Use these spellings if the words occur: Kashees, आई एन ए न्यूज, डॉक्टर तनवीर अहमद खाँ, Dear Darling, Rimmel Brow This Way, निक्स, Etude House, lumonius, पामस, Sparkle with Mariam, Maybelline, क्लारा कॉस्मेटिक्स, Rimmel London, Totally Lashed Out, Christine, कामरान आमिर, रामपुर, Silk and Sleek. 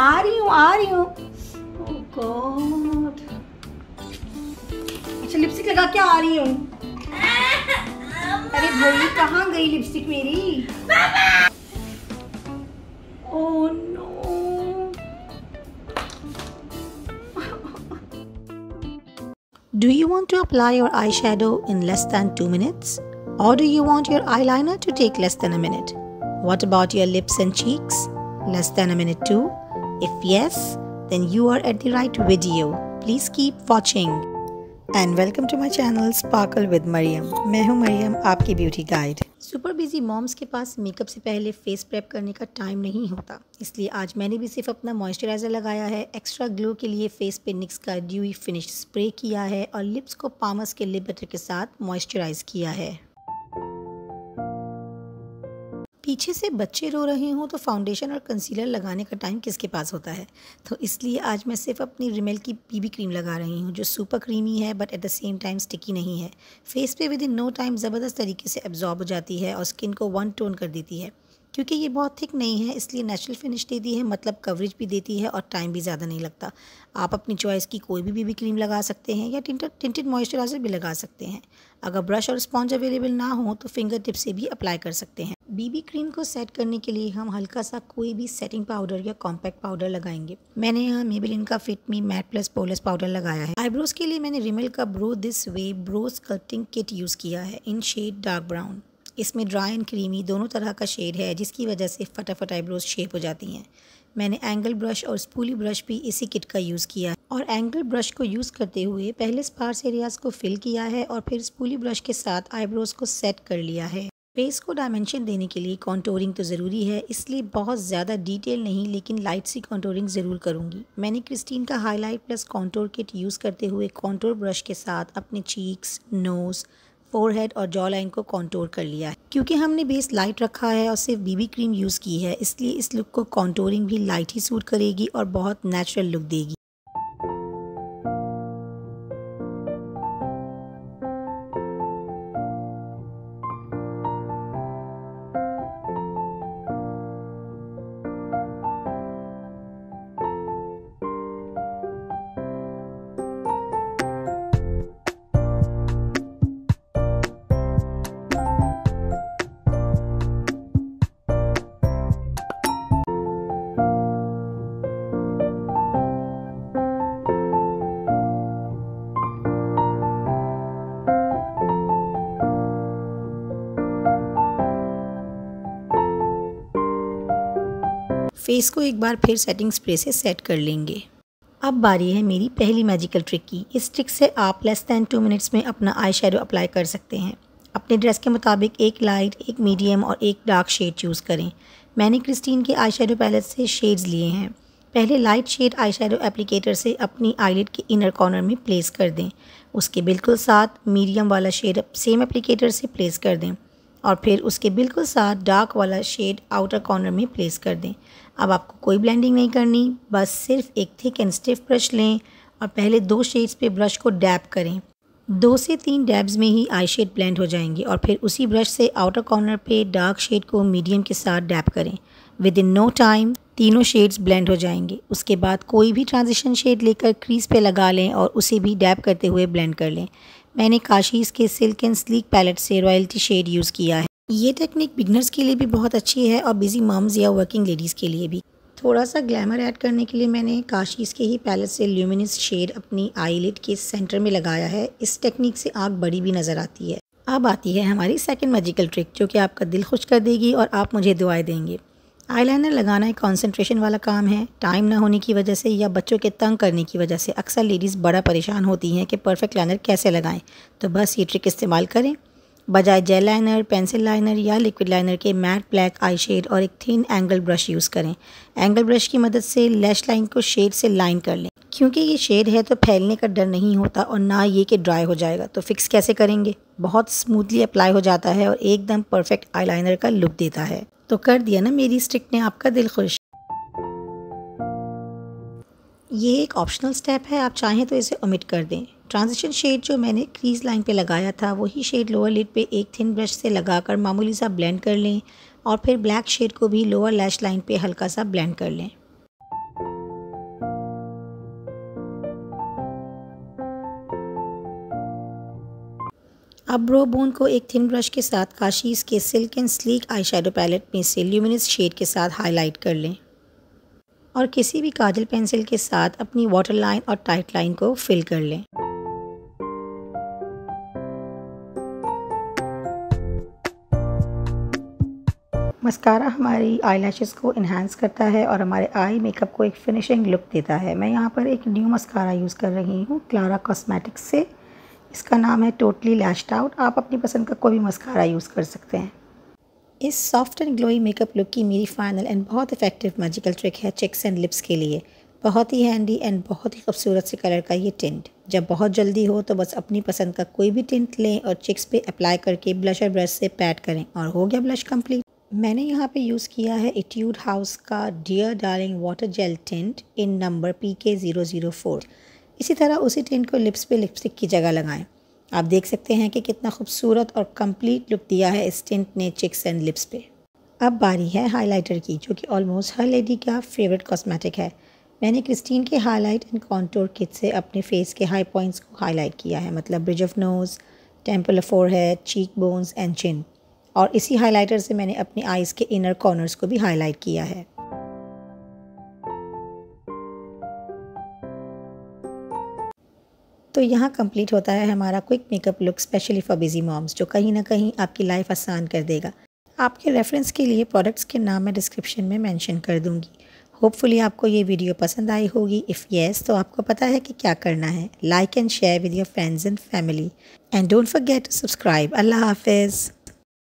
आ रही हूँ। ओह गॉड, अच्छा लिपस्टिक लगा के आ रही हूँ। अरे भाई कहाँ गई लिपस्टिक मेरी? Oh no. Do you want to apply your eyeshadow in less than 2 minutes? Or do you want your eyeliner to take less than a minute? What about your lips and cheeks? Less than a minute too? If yes, then you are at the right video. Please keep watching. And welcome to my channel Sparkle with Mariam. मैं हूँ मरियम, आपकी beauty guide. Super busy moms के पास makeup से पहले face prep करने का time नहीं होता, इसलिए आज मैंने भी सिर्फ अपना मॉइस्चराइज़र लगाया है, एक्स्ट्रा ग्लो के लिए फेस पे निक्स का ड्यूई फिनिश स्प्रे किया है और लिप्स को पामस के लिप बटर के साथ मॉइस्चराइज किया है। पीछे से बच्चे रो रहे हों तो फाउंडेशन और कंसीलर लगाने का टाइम किसके पास होता है, तो इसलिए आज मैं सिर्फ अपनी रिमेल की बीबी क्रीम लगा रही हूँ जो सुपर क्रीमी है but at the same time sticky नहीं है। फेस पे विद इन नो टाइम ज़बरदस्त तरीके से एब्जॉर्ब हो जाती है और स्किन को वन टोन कर देती है। क्योंकि ये बहुत थिक नहीं है इसलिए नेचुरल फिनिश देती है, मतलब कवरेज भी देती है और टाइम भी ज़्यादा नहीं लगता। आप अपनी चॉइस की कोई भी बीबी क्रीम लगा सकते हैं या टिंटेड मॉइस्चराइज़र भी लगा सकते हैं। अगर ब्रश और स्पॉन्ज अवेलेबल ना हो तो फिंगर टिप से भी अप्लाई कर सकते हैं। बीबी क्रीम को सेट करने के लिए हम हल्का सा कोई भी सेटिंग पाउडर या कॉम्पैक्ट पाउडर लगाएंगे। मैंने यहाँ मेबेलिन का fit me matte plus poreless powder लगाया है। आईब्रोज के लिए मैंने रिमेल का brow this way brow sculpting kit use किया है इन शेड डार्क ब्राउन। इसमें ड्राई एंड क्रीमी दोनों तरह का शेड है जिसकी वजह से फटाफट आईब्रोज शेप हो जाती हैं। मैंने एंगल ब्रश और स्पूली ब्रश भी इसी किट का यूज़ किया है और एंगल ब्रश को यूज़ करते हुए पहले स्पार्स एरियाज़ को फिल किया है और फिर स्पूली ब्रश के साथ आईब्रोज को सेट कर लिया है। फेस को डायमेंशन देने के लिए कॉन्टोरिंग तो ज़रूरी है, इसलिए बहुत ज़्यादा डिटेल नहीं लेकिन लाइट सी कॉन्टोरिंग ज़रूर करूँगी। मैंने क्रिस्टीन का highlight plus contour kit use करते हुए कॉन्टोर ब्रश के साथ अपने चीक्स, नोज़, फोरहेड और जॉ लाइन को कॉन्टोर कर लिया है। क्योंकि हमने बेस लाइट रखा है और सिर्फ बीबी क्रीम यूज़ की है इसलिए इस लुक को कॉन्टोरिंग भी लाइट ही सूट करेगी और बहुत नेचुरल लुक देगी। फेस को एक बार फिर सेटिंग स्प्रे से सेट कर लेंगे। अब बारी है मेरी पहली मैजिकल ट्रिक की। इस ट्रिक से आप लेस दैन 2 मिनट्स में अपना आई शेडो अप्लाई कर सकते हैं। अपने ड्रेस के मुताबिक एक लाइट, एक मीडियम और एक डार्क शेड चूज़ करें। मैंने क्रिस्टीन के आई शेडो पैलेट से शेड्स लिए हैं। पहले light shade eye shadow applicator से अपनी आईलिड के इनर कॉर्नर में प्लेस कर दें। उसके बिल्कुल साथ मीडियम वाला शेड सेम एप्लीकेटर से प्लेस कर दें और फिर उसके बिल्कुल साथ डार्क वाला शेड आउटर कॉर्नर में प्लेस कर दें। अब आपको कोई ब्लेंडिंग नहीं करनी, बस सिर्फ एक थिक एंड स्टिफ ब्रश लें और पहले 2 शेड्स पे ब्रश को डैब करें। 2 से 3 डैब्स में ही आई शेड ब्लेंड हो जाएंगे और फिर उसी ब्रश से आउटर कॉर्नर पे डार्क शेड को मीडियम के साथ डैब करें। विद इन नो टाइम तीनों शेड्स ब्लेंड हो जाएंगे। उसके बाद कोई भी ट्रांजिशन शेड लेकर क्रीज पे लगा लें और उसे भी डैब करते हुए ब्लेंड कर लें। मैंने काशीज़ के सिल्क एंड स्लीक पैलेट से रॉयल्टी शेड यूज़ किया है। ये टेक्निक बिगनर्स के लिए भी बहुत अच्छी है और बिजी मॉम्स या वर्किंग लेडीज़ के लिए भी। थोड़ा सा ग्लैमर ऐड करने के लिए मैंने काशीज़ के ही पैलेट से ल्यूमिनस शेड अपनी आईलिड के सेंटर में लगाया है। इस टेक्निक से आंख बड़ी भी नज़र आती है। अब आती है हमारी सेकेंड मैजिकल ट्रिक जो कि आपका दिल खुश कर देगी और आप मुझे दुआएँ देंगे। आईलाइनर लगाना एक कॉन्सेंट्रेशन वाला काम है। टाइम ना होने की वजह से या बच्चों के तंग करने की वजह से अक्सर लेडीज़ बड़ा परेशान होती हैं कि परफेक्ट लाइनर कैसे लगाएं, तो बस ये ट्रिक इस्तेमाल करें। बजाय जेल लाइनर, पेंसिल लाइनर या लिक्विड लाइनर के मैट ब्लैक आई शेड और एक थिन एंगल ब्रश यूज़ करें। एंगल ब्रश की मदद से लैश लाइन को शेड से लाइन कर लें। क्योंकि ये शेड है तो फैलने का डर नहीं होता और ना ये कि ड्राई हो जाएगा, तो फिक्स कैसे करेंगे, बहुत स्मूथली अप्लाई हो जाता है और एकदम परफेक्ट आईलाइनर का लुक देता है। तो कर दिया ना मेरी इस ट्रिक ने आपका दिल खुश। ये एक ऑप्शनल स्टेप है, आप चाहें तो इसे ओमिट कर दें। ट्रांजिशन शेड जो मैंने क्रीज लाइन पे लगाया था वही शेड लोअर लिड पे एक थिन ब्रश से लगाकर मामूली सा ब्लेंड कर लें और फिर ब्लैक शेड को भी लोअर लैश लाइन पे हल्का सा ब्लेंड कर लें। अब ब्रो बोन को एक थिन ब्रश के साथ काशीज़ के silk and sleek eyeshadow palette में से ल्यूमिनस शेड के साथ हाईलाइट कर लें और किसी भी काजल पेंसिल के साथ अपनी वाटर लाइन और टाइट लाइन को फिल कर लें। मस्कारा हमारी आईलैशेस को इन्हांस करता है और हमारे आई मेकअप को एक फिनिशिंग लुक देता है। मैं यहाँ पर एक न्यू मस्कारा यूज़ कर रही हूँ क्लारा कॉस्मेटिक्स से, इसका नाम है टोटली लैश्ड आउट। आप अपनी पसंद का कोई भी मस्कारा यूज़ कर सकते हैं। इस soft and glowy makeup look की मेरी फाइनल एंड बहुत इफेक्टिव मैजिकल ट्रिक है चिक्स एंड लिप्स के लिए। बहुत ही हैंडी एंड बहुत ही खूबसूरत से कलर का ये टिंट। जब बहुत जल्दी हो तो बस अपनी पसंद का कोई भी टिंट लें और चिक्स पे अप्लाई करके ब्लशर ब्रश से पैड करें और हो गया ब्लश कंप्लीट। मैंने यहाँ पे यूज़ किया है एट्यूड हाउस का dear darling water gel tint in number PK004। इसी तरह उसी टिंट को लिप्स पे लिपस्टिक की जगह लगाएं। आप देख सकते हैं कि कितना खूबसूरत और कंप्लीट लुक दिया है इस टिंट ने चिक्स एंड लिप्स पे। अब बारी है हाइलाइटर की, जो कि ऑलमोस्ट हर लेडी का फेवरेट कॉस्मेटिक है। मैंने क्रिस्टीन के हाईलाइट एंड कॉन्टोर किट से अपने फेस के हाई पॉइंट्स को हाईलाइट किया है, मतलब bridge of nose, temple of forehead, cheek bones and chin. और इसी हाइलाइटर से मैंने अपने आईज़ के इनर कॉर्नर्स को भी हाईलाइट किया है। तो यहाँ कंप्लीट होता है हमारा quick makeup look specially for busy moms, जो कहीं ना कहीं आपकी लाइफ आसान कर देगा। आपके रेफरेंस के लिए प्रोडक्ट्स के नाम मैं डिस्क्रिप्शन में मेंशन कर दूंगी। होपफुली आपको ये वीडियो पसंद आई होगी। इफ़ येस तो आपको पता है कि क्या करना है। Like and share with your friends and family and don't forget to subscribe. अल्लाह हाफिज़।